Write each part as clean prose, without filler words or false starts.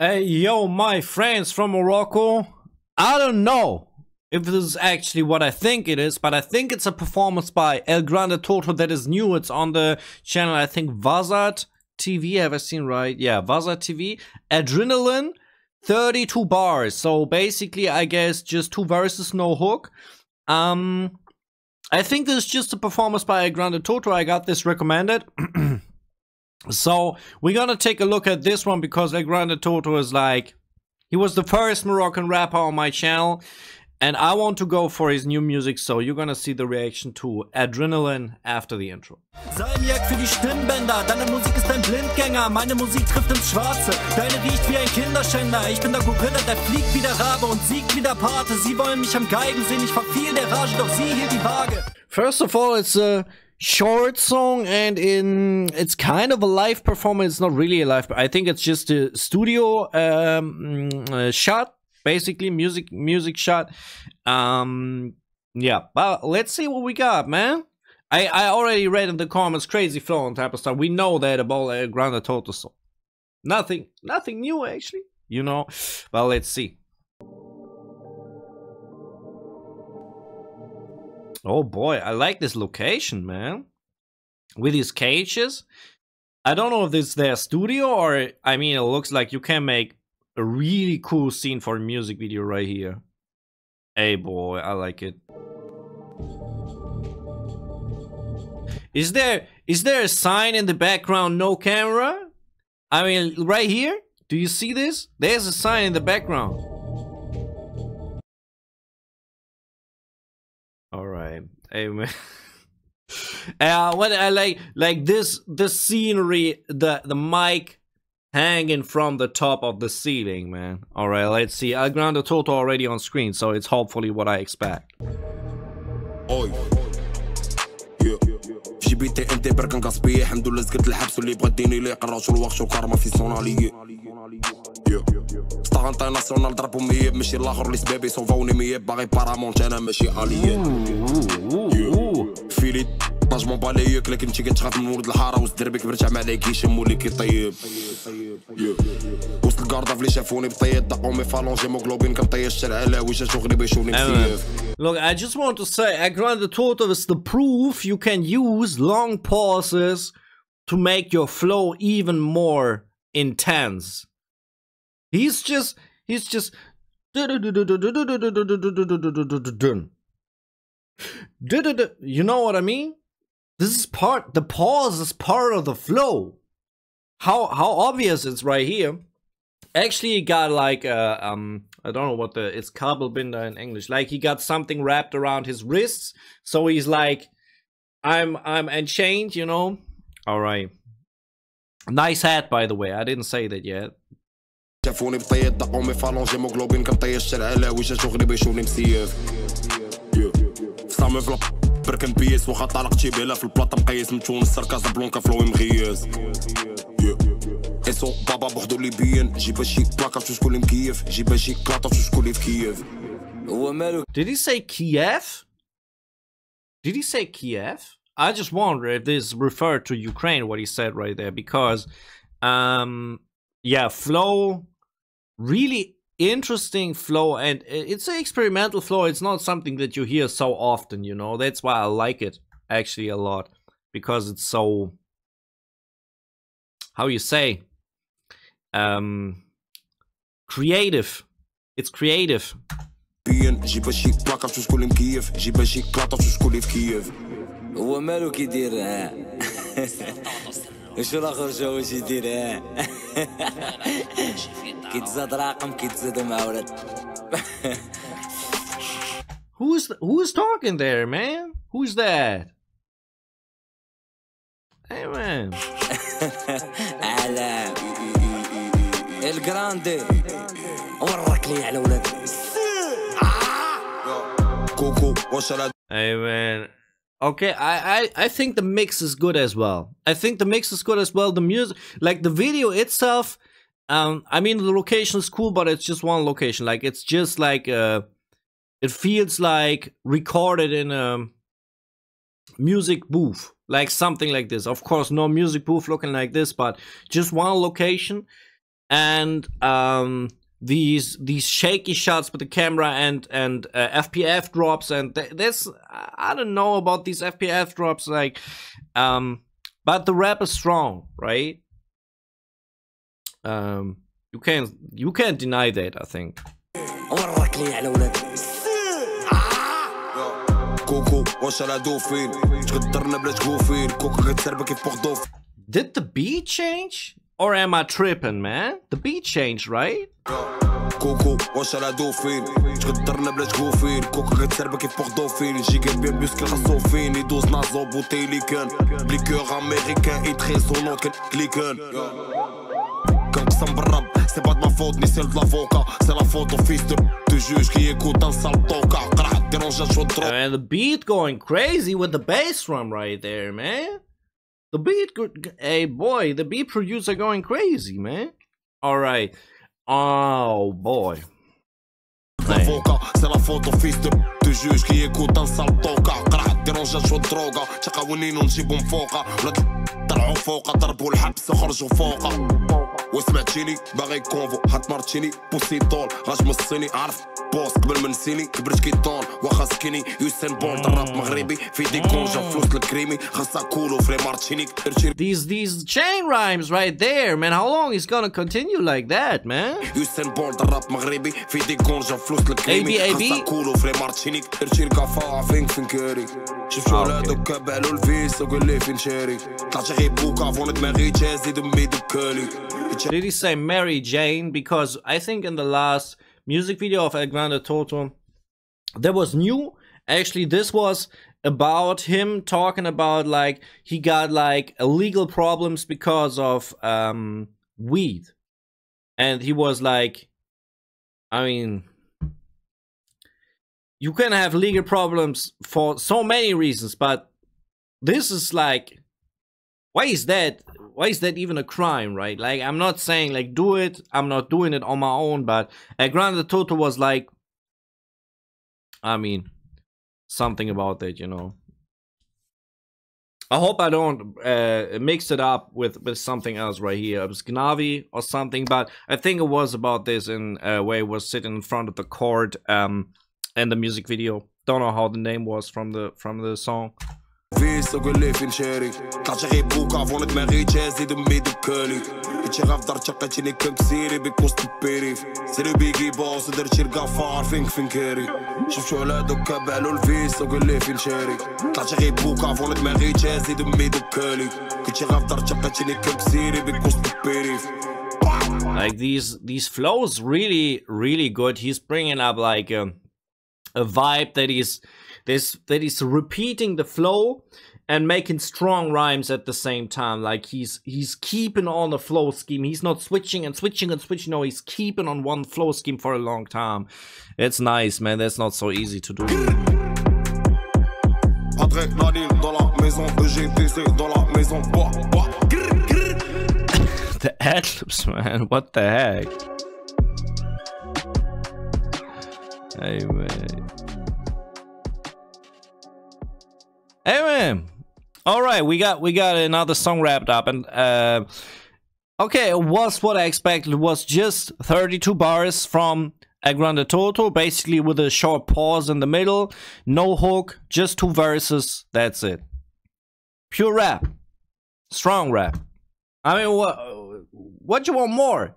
Hey, yo, my friends from Morocco. I don't know if this is actually what I think it is, but I think it's a performance by ElGrandeToto that is new. It's on the channel, I think, Vazaat TV. Have I seen right? Yeah, Vazaat TV. Adrenaline, 32 bars. So basically, I guess just 2 verses, no hook. I think this is just a performance by ElGrandeToto. I got this recommended. So we're gonna take a look at this one because ElGrandeToto is like, he was the first Moroccan rapper on my channel and I want to go for his new music, so you're gonna see the reaction to Adrenaline after the intro. Sei mir für die Stimmbänder, deine Musik ist ein Blindgänger, meine Musik trifft ins Schwarze, deine riecht wie ein Kinderschänder, ich bin der Gorilla, der fliegt wie der Rabe und siegt wie der Pate, sie wollen mich am Geigen sehen, ich verfiel der Rage, doch sie hielt die Waage. First of all, it's a short song and it's kind of a live performance. It's not really a live, but I think it's just a studio shot, basically music shot. Yeah, but let's see what we got, man. I already read in the comments crazy flow and type of stuff. We know that about ElGrandeToto, so nothing new actually, you know, but let's see. Oh boy, I like this location, man. With these cages. I don't know if this is their studio or, I mean, it looks like you can make a really cool scene for a music video right here. Hey boy, I like it. Is there a sign in the background, no camera? I mean, right here? Do you see this? There's a sign in the background. Amen. What I like this scenery, the mic hanging from the top of the ceiling, man. All right, let's see. ElGrandeToto already on screen, so it's hopefully what I expect. Oy. جبيت انت برك نقصبيه الحمد لله سكت الحبس واللي بغى ديني لي قراش الوقت وكرمه في سوناليه ستار انترناسيونال ضربهم هي ماشي الاخر اللي سبابي سوفوني مي باغي بارامونت انا ماشي اليه فيليت باش مون باليك لكن انت كتخاف من ولد الحاره وزدربك برجع ما لاكيش مولي كيطيب وسط الكاردا فلي شافوني بطيط دقوا مي فالونجي موغلوبين كنطير الشارع علاوي جاتو غريبه يشوني بزاف. Look, I just want to say, ElGrandeToto is the proof you can use long pauses to make your flow even more intense. He's just you know what I mean? This is part, the pause is part of the flow. How obvious it's right here. Actually, he got like I don't know what it's kabelbinder in English. Like he got something wrapped around his wrists, so he's like, I'm unchained, you know. All right. Nice hat, by the way. I didn't say that yet. So Baba بوحدو لي بين جيب شي بلاكا شكون اللي مكيف جيب شي كلاطا شكون اللي في كييف هو مالو. Did he say Kiev? Did he say Kiev? I just wonder if this referred to Ukraine, what he said right there, because yeah, flow, really interesting flow, and it's an experimental flow. It's not something that you hear so often, you know. That's why I like it actually a lot, because it's so, how you say, creative. It's creative. Who's talking there, man? Who's that? Hey, man. الجراندي ورك لي على ولاد كوكو وشلات. Hey man, okay, I think the mix is good as well. The music, like the video itself, I mean the location is cool, but it's just one location. Like it's just like it feels like recorded in a music booth, like something like this. Of course, no music booth looking like this, but just one location. and these shaky shots with the camera and FPF drops, and this, I don't know about these FPF drops, like, but the rap is strong, right? You can't deny that, I think. Did the beat change? Or am I tripping, man? The beat changed, right? And the beat going crazy with the bass drum right there, man. The beat, hey boy, the beat producer going crazy, man. All right, oh boy. Damn. These chain rhymes right there, man. How long is gonna continue like that, man? ABAB. Did he say Mary Jane? Because I think in the last music video of ElGrandeToto, there was new. Actually, this was about him talking about, like, he got like legal problems because of weed, and he was like, I mean, you can have legal problems for so many reasons, but this is like, why is that even a crime, right? Like, I'm not saying like do it, I'm not doing it on my own, but ElGrandeToto was like, I mean, something about that, you know. I hope I don't mix it up with something else right here. It was Gnavi or something, but I think it was about this in where he was sitting in front of the court, and the music video. Don't know how the name was from the song. Like, these flows really good. He's bringing up like a vibe that is repeating the flow and making strong rhymes at the same time. Like, he's keeping on the flow scheme. He's not switching and switching and switching. No, he's keeping on one flow scheme for a long time. It's nice, man. That's not so easy to do. The ad-libs, man. What the heck? Hey, man. Hey, man. All right, we got another song wrapped up, and okay, it was what I expected. It was just 32 bars from ElGrandeToto, basically with a short pause in the middle, no hook, just two verses. That's it. Pure rap, strong rap. I mean, what you want more?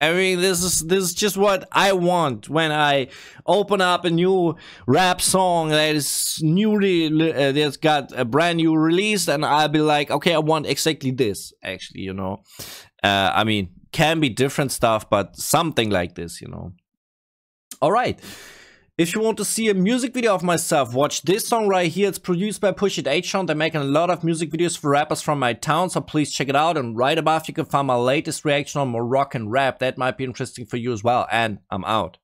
I mean, this is just what I want when I open up a new rap song that is that's got a brand new release, and I'll be like, okay, I want exactly this. Actually, you know, I mean, can be different stuff, but something like this, you know. All right. If you want to see a music video of myself, watch this song right here. It's produced by Push It H. They're making a lot of music videos for rappers from my town, so please check it out. And right above, you can find my latest reaction on Moroccan rap. That might be interesting for you as well. And I'm out.